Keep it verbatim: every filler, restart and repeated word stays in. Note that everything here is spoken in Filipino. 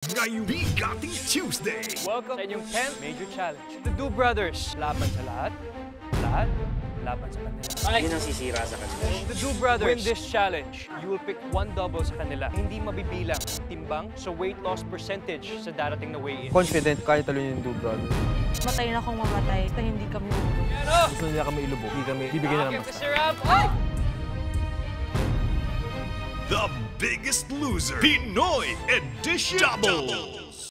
Ngayong Bigating Tuesday! Welcome sa inyong tenth Major Challenge. The Doo Brothers. Laban sa lahat. Lahat. Laban sa kanila. Yun ang sisira sa kanila. The Doo Brothers win this challenge. You will pick one double sa kanila. Hindi mabibilang. Timbang sa weight loss percentage sa darating na weigh-in. Confident kahit talo yung Doo Brothers. Matay na akong mamatay. Basta hindi kami ilubog. Gusto nila kami ilubog. Hindi kami bibigyan na naman. Okay, The Biggest Loser Pinoy Edition Double! Double.